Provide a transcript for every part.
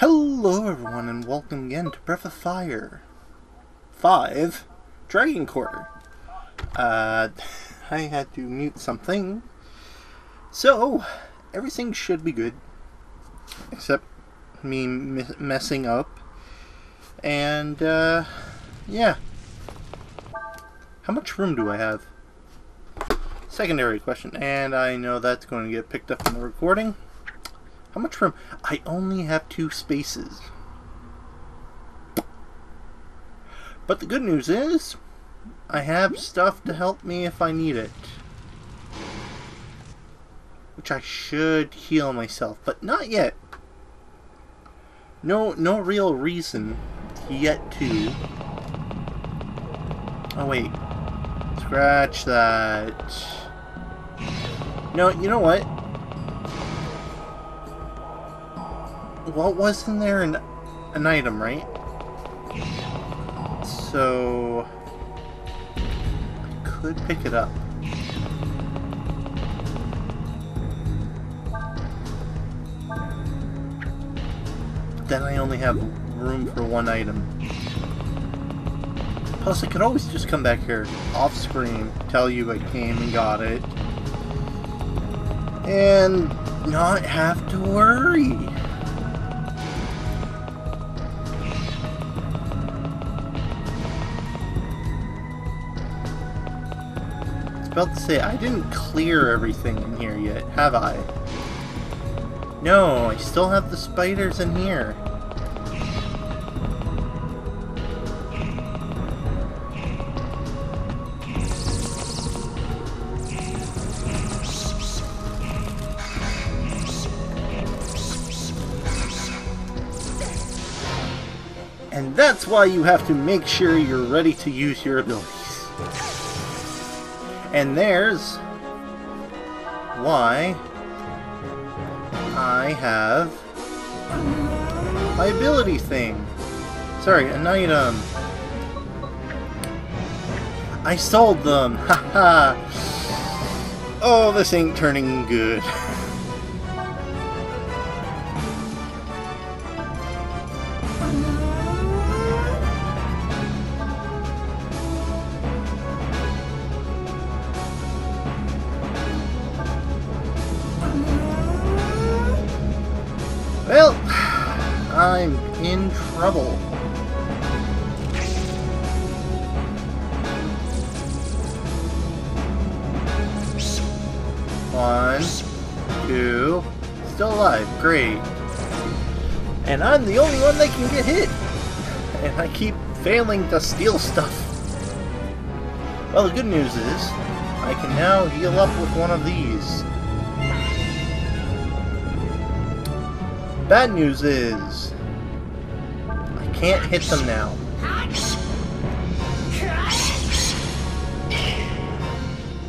Hello everyone and welcome again to Breath of Fire 5 Dragon Quarter. I had to mute something. So, everything should be good. Except me messing up. And, yeah. How much room do I have? Secondary question. And I know that's going to get picked up in the recording. How much room? I only have 2 spaces. But the good news is, I have stuff to help me if I need it. Which I should heal myself, but not yet. No real reason yet to... Oh wait. Scratch that. No, you know what? Well, wasn't there an item, right? So... I could pick it up. But then I only have room for 1 item. Plus, I could always just come back here, off screen, tell you I came and got it. And not have to worry. About to say, I didn't clear everything in here yet, have I? No, I still have the spiders in here. And that's why you have to make sure you're ready to use your abilities. And there's why I have my ability thing. Sorry, an item. I sold them. Haha. Oh, this ain't turning good. Well, I'm in trouble. One, 2, still alive, great. And I'm the only one that can get hit. And I keep failing to steal stuff. Well, the good news is, I can now heal up with 1 of these. Bad news is, I can't hit them now.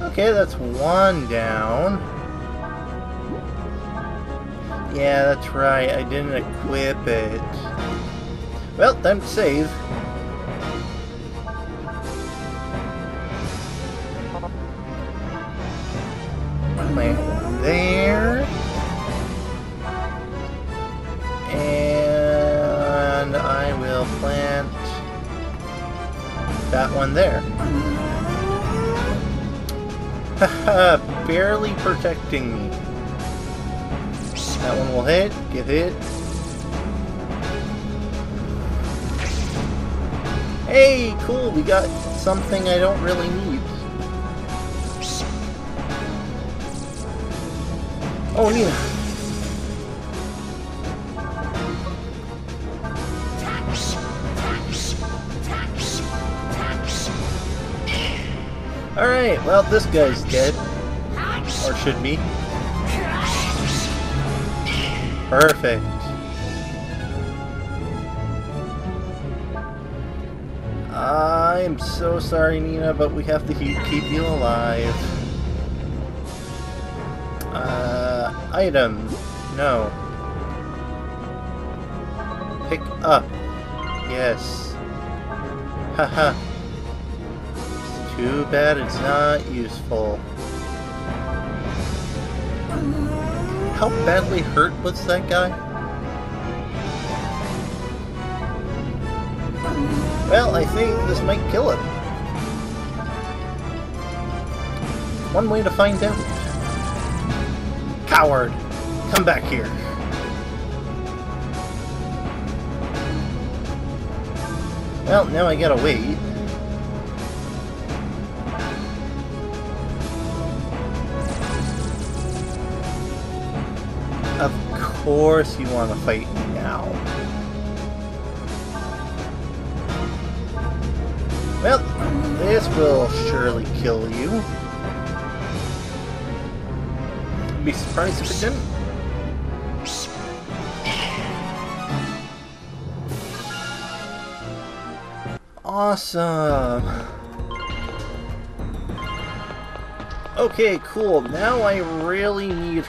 Okay, that's 1 down. Yeah, that's right, I didn't equip it. Well, time to save. Land there. And I will plant that one there. Haha, barely protecting me. That one will hit, get hit. Hey, cool, we got something I don't really need. Oh, Nina. Alright, well, this guy's dead. Or should be. Perfect. I'm so sorry, Nina, but we have to keep you alive. Item. No. Pick up. Yes. Haha. Too bad it's not useful. How badly hurt was that guy? Well, I think this might kill it. One way to find out. Coward! Come back here. Well, now I gotta wait. Of course you want to fight now. Well, this will surely kill you. I'd be surprised if it didn't. Awesome! Okay, cool. Now I really need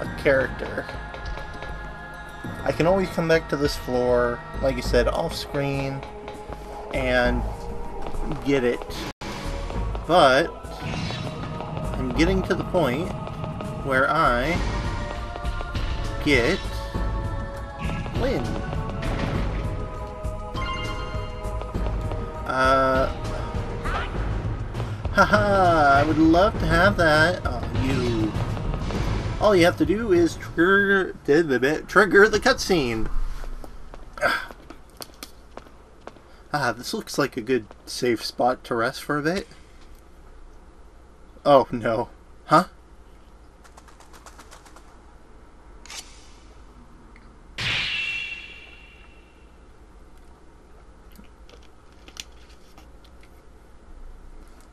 a character. I can always come back to this floor, like I said, off screen, and get it. But I'm getting to the point where I get Lin. Haha, I would love to have that. Oh, you. All you have to do is trigger the cutscene. Ah, this looks like a good safe spot to rest for a bit. Oh no. Huh?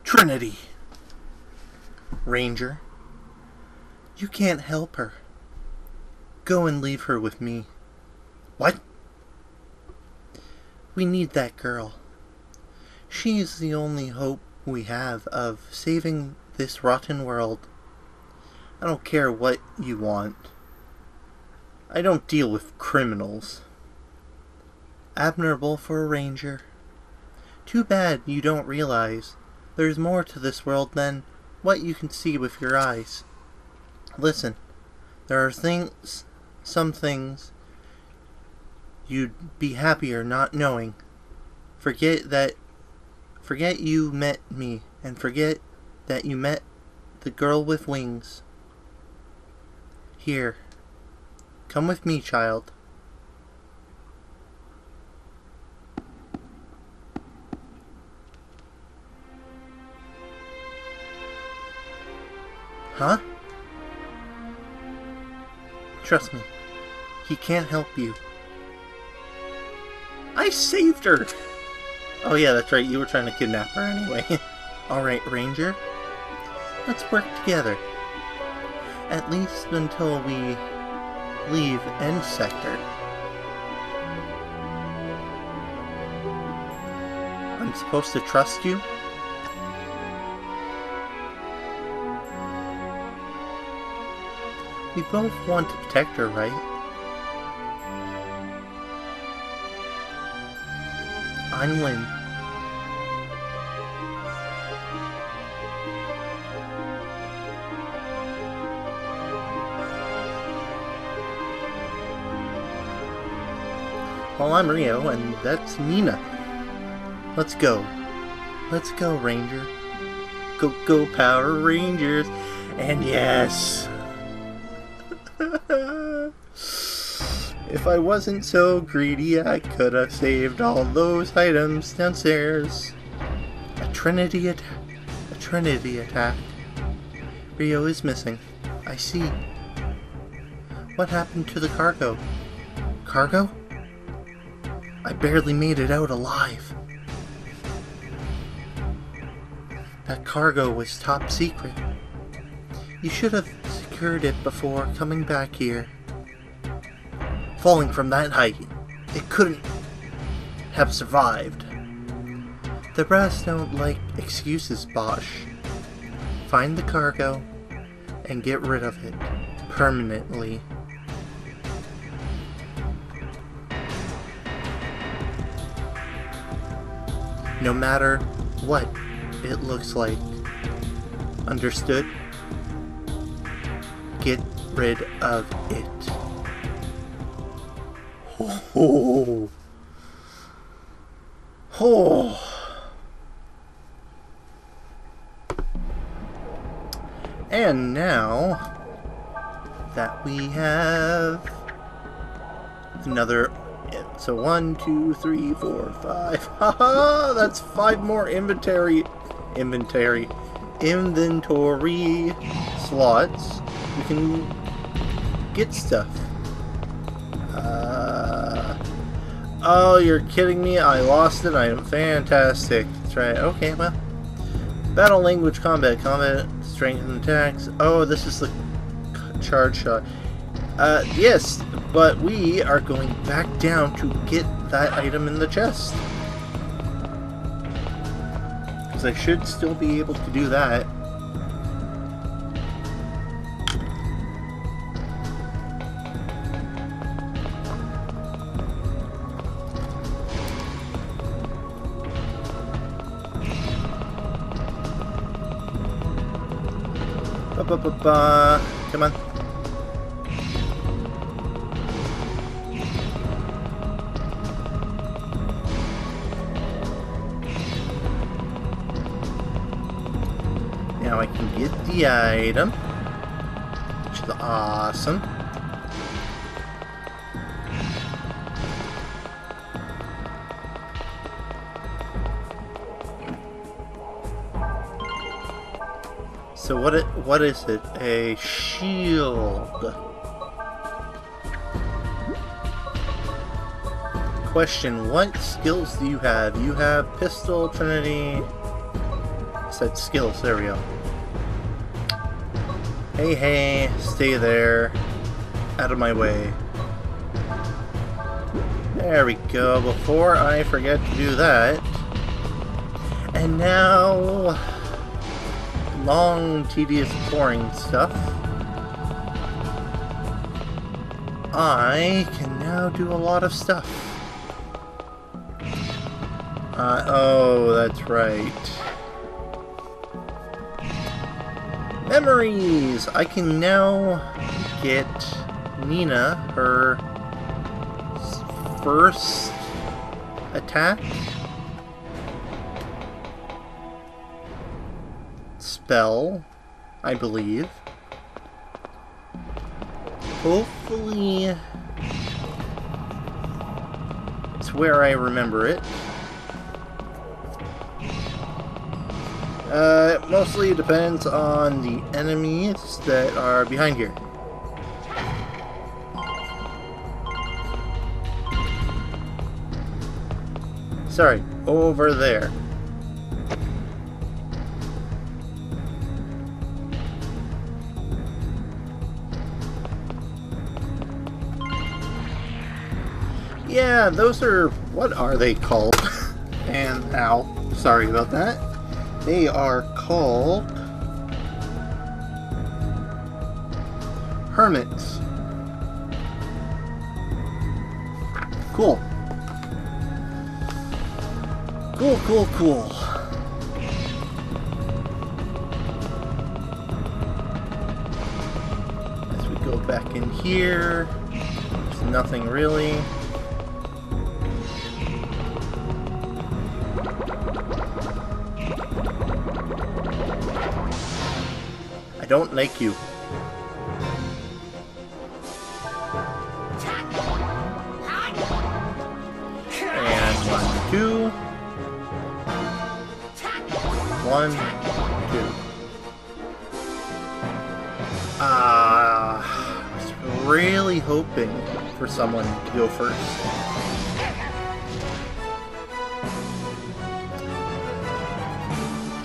Trinity Ranger, you can't help her. Go and leave her with me. What? We need that girl. She is the only hope we have of saving this rotten world. I don't care what you want. I don't deal with criminals. Admirable for a ranger. Too bad you don't realize there's more to this world than what you can see with your eyes. Listen, there are things, some things you'd be happier not knowing. Forget you met me, and forget that you met the girl with wings. Here, come with me, child. Huh? Trust me, he can't help you. I saved her! Oh yeah, that's right, you were trying to kidnap her anyway. Alright, Ranger. Let's work together. At least until we leave End Sector. I'm supposed to trust you? We both want to protect her, right? I'm Lin. Well, I'm Rio, and that's Nina. Let's go. Let's go, Ranger. Go, go, Power Rangers. And yes! If I wasn't so greedy, I could have saved all those items downstairs. A Trinity attack. Rio is missing. I see. What happened to the cargo? Cargo? I barely made it out alive. That cargo was top secret. You should have secured it before coming back here. Falling from that height, it couldn't have survived. The brass don't like excuses, Bosch. Find the cargo and get rid of it permanently. No matter what it looks like. Understood? Get rid of it. Oh. And now that we have another, so 1, 2, 3, 4, 5. Haha, that's 5 more inventory slots. We can get stuff. Oh, you're kidding me! I lost an item. Fantastic. That's right. Okay, well, battle language, combat. Strength and attacks. Oh, this is the charge shot. Yes, but we are going back down to get that item in the chest. Because I should still be able to do that. Come on. Now I can get the item, which is awesome. So what is it? A shield? Question, what skills do you have? You have pistol, Trinity... I said skills, there we go. Hey, stay there. Out of my way. There we go, before I forget to do that. And now... long, tedious, boring stuff. I can now do a lot of stuff. Oh, that's right. Memories! I can now get Nina her first attack. Spell, I believe. Hopefully it's where I remember it. It mostly depends on the enemies that are behind here. Sorry, over there. Yeah, those are... what are they called? And, ow, sorry about that. They are called... hermits. Cool. Cool. As we go back in here, there's nothing really. Don't like you. And 1, 2. 1, 2. I was really hoping for someone to go first.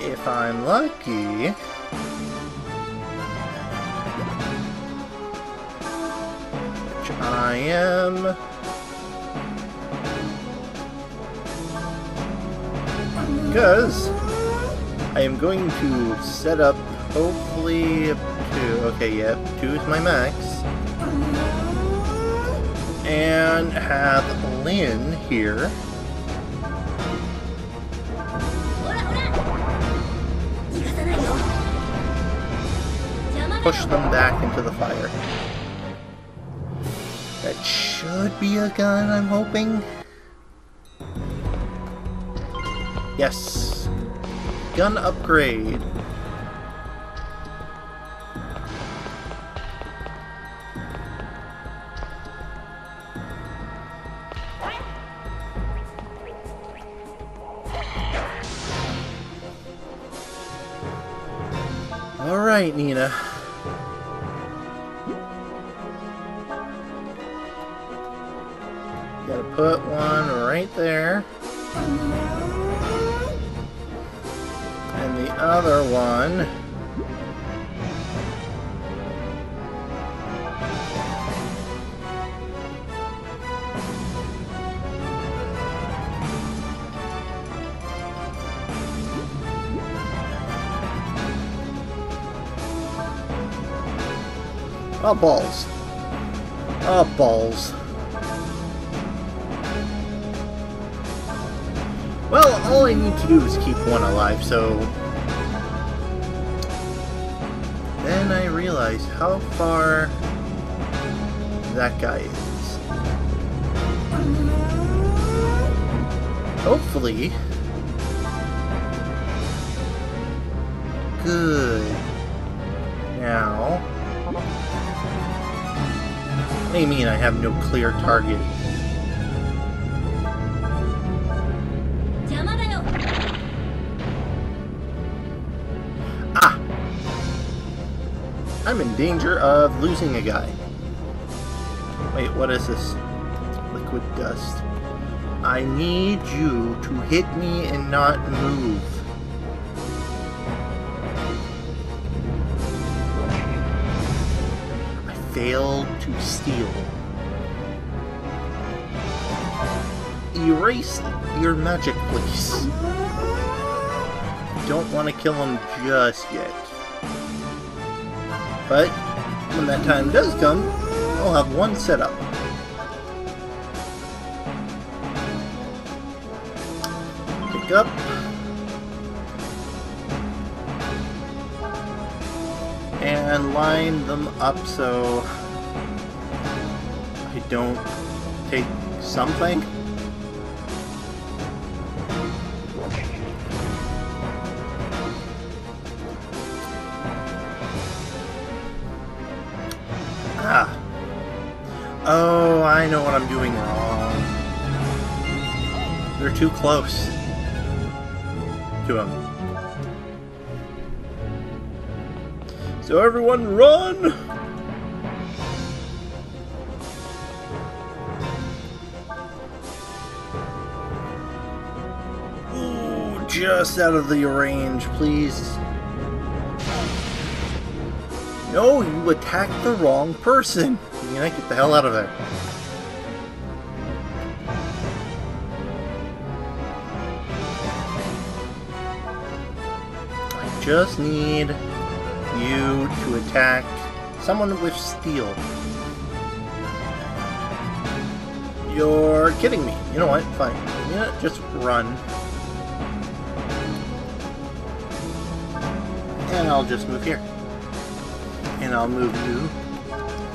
If I'm lucky... I am. Because I am going to set up, hopefully, up to, okay, yep, 2 is my max. And have Lin here. Push them back into the fire. That should be a gun, I'm hoping. Yes. Gun upgrade. All right, Nina. Gotta put one right there. And the other one. Oh, balls. Oh, balls. Well, all I need to do is keep one alive, so... Then I realize how far that guy is. Hopefully... Good. Now... What do you mean I have no clear target? I'm in danger of losing a guy. Wait, what is this? Liquid dust. I need you to hit me and not move. I failed to steal. Erase your magic, please. Don't want to kill him just yet. But when that time does come, I'll have one set up. Pick up. And line them up so I don't take something. Oh, I know what I'm doing wrong. They're too close to him. So everyone run! Ooh, just out of the range, please. No, you attacked the wrong person. Nina, get the hell out of there. I just need you to attack someone with steel. You're kidding me. You know what? Fine. Nina, just run. And I'll just move here. And I'll move you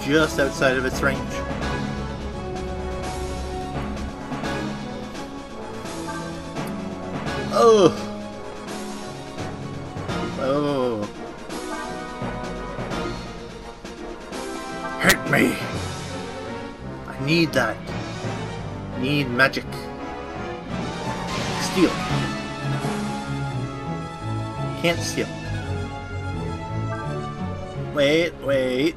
just outside of its range. Oh! Oh! Hurt me! I need that. Need magic. Steal. Can't steal. Wait, wait. Wait,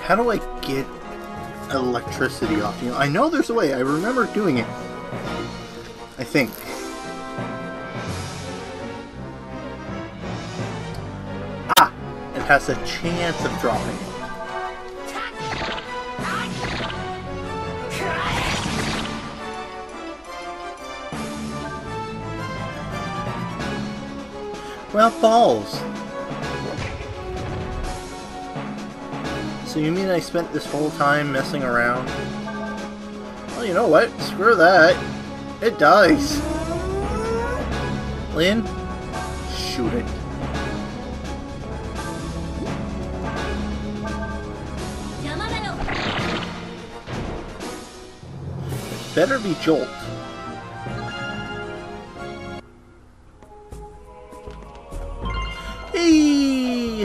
how do I get electricity off you? I know there's a way. I remember doing it. I think. Ah! It has a chance of dropping. Well, balls. So you mean I spent this whole time messing around? Well, you know what? Screw that. It dies. Lin, shoot it. better be Jolt. Hey!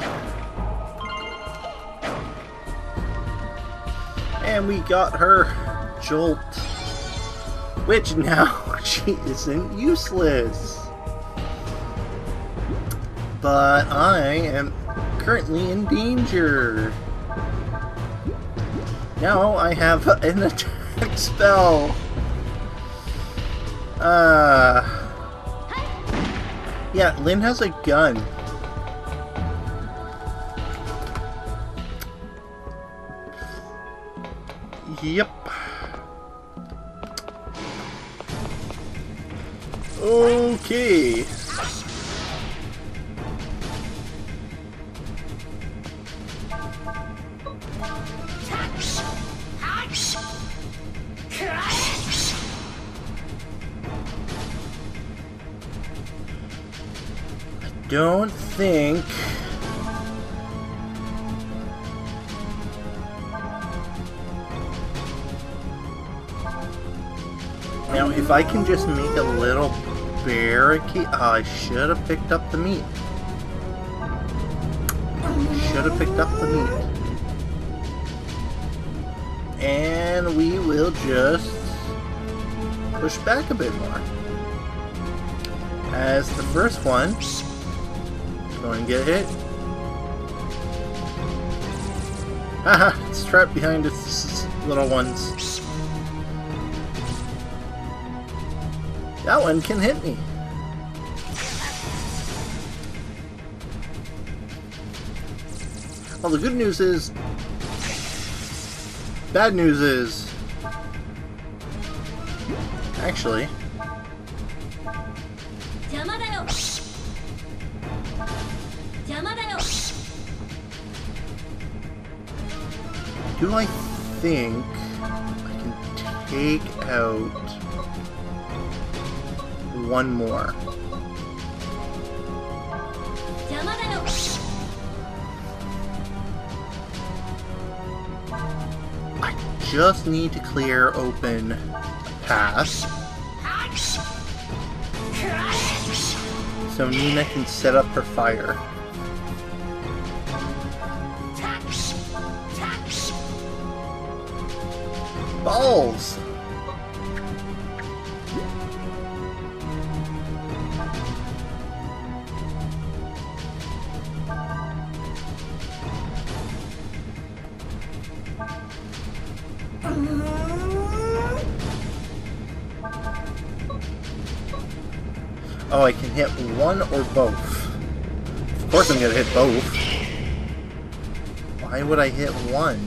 And we got her Jolt, which now she isn't useless. But I am currently in danger. Now I have an attack spell. Yeah, Lin has a gun. Yep. Okay. Don't think now if I can just make a little barricade. Oh, I should have picked up the meat. Should have picked up the meat. And we will just push back a bit more. As the first one go and get hit. Haha, it's trapped behind its little ones. That one can hit me. Well, the good news is... Bad news is... Actually... Do I think I can take out one more? I just need to clear open pass so Nina can set up her fire. Balls! Oh, I can hit one or both. Of course I'm gonna hit both. Why would I hit one?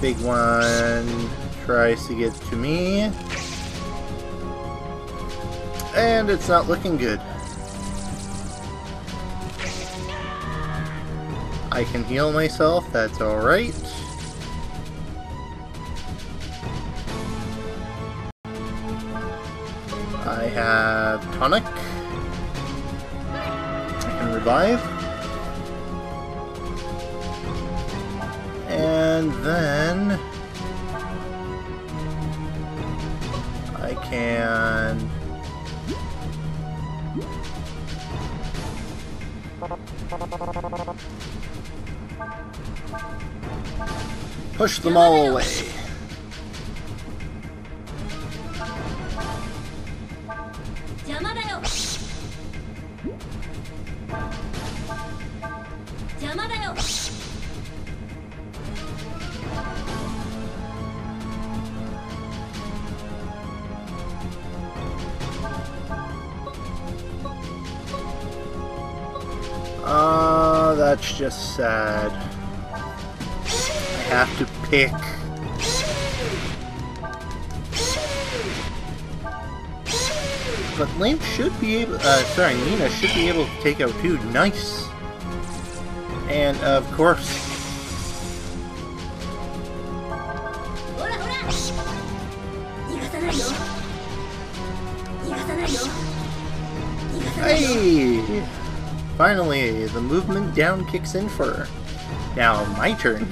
Big one tries to get to me. And it's not looking good. I can heal myself, that's alright. I have tonic. I can revive. And then I can push them all away. That's just sad. I have to pick. But Lin should be able, sorry, Nina should be able to take out two. Nice. And of course. Hey! Finally, the movement down kicks in for her. Now, my turn.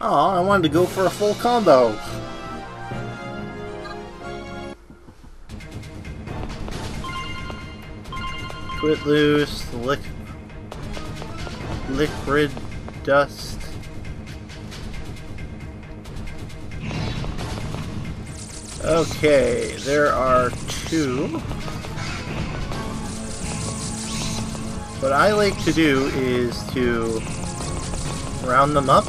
Aw, I wanted to go for a full combo. Quit loose, liquid dust. Okay, there are two. What I like to do is to round them up.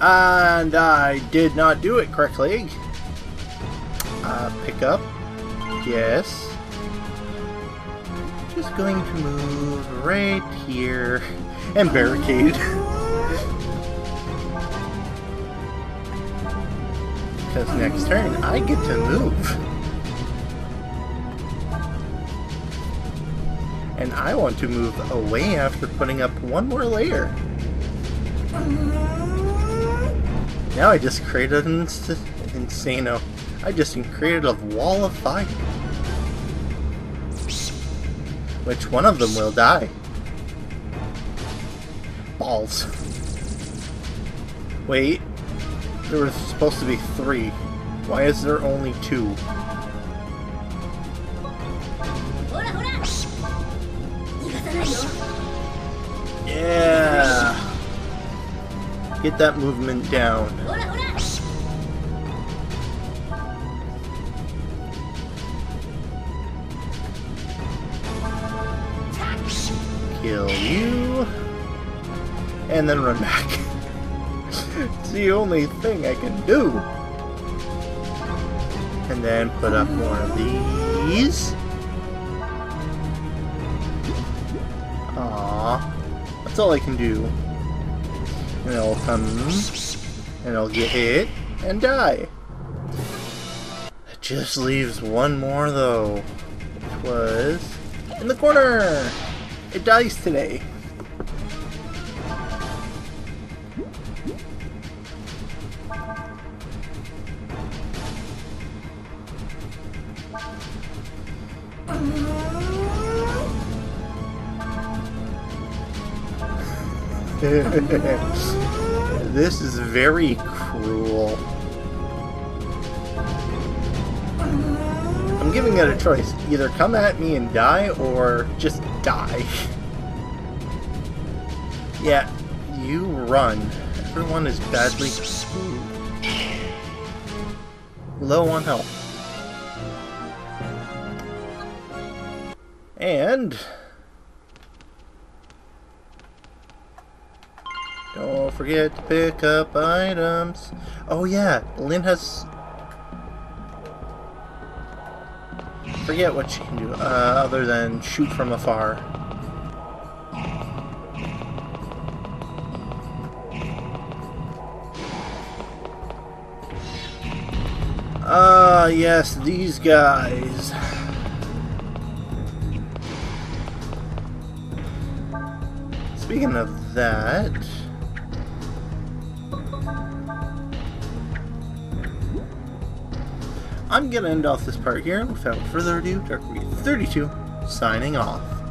And I did not do it correctly. Pick up. Yes. Just going to move right here and barricade. Because next turn I get to move. And I want to move away after putting up one more layer. Now I just created an insano. I just created a wall of fire. Which one of them will die? Balls. Wait. There was supposed to be three. Why is there only two? Yeah. Get that movement down. Kill you. And then run back. It's the only thing I can do. And then put up one of these. Aww. That's all I can do. And it'll come, and I'll get hit, and die. That just leaves one more, though. Which was in the corner! It dies today. This is very cruel. I'm giving it a choice. Either come at me and die, or just die. Yeah, you run. Everyone is badly low on health. And... don't forget to pick up items. Oh yeah, Lin has... forget what she can do other than shoot from afar. Ah, yes, these guys. Speaking of that... I'm going to end off this part here. Without further ado, darkRio32, signing off.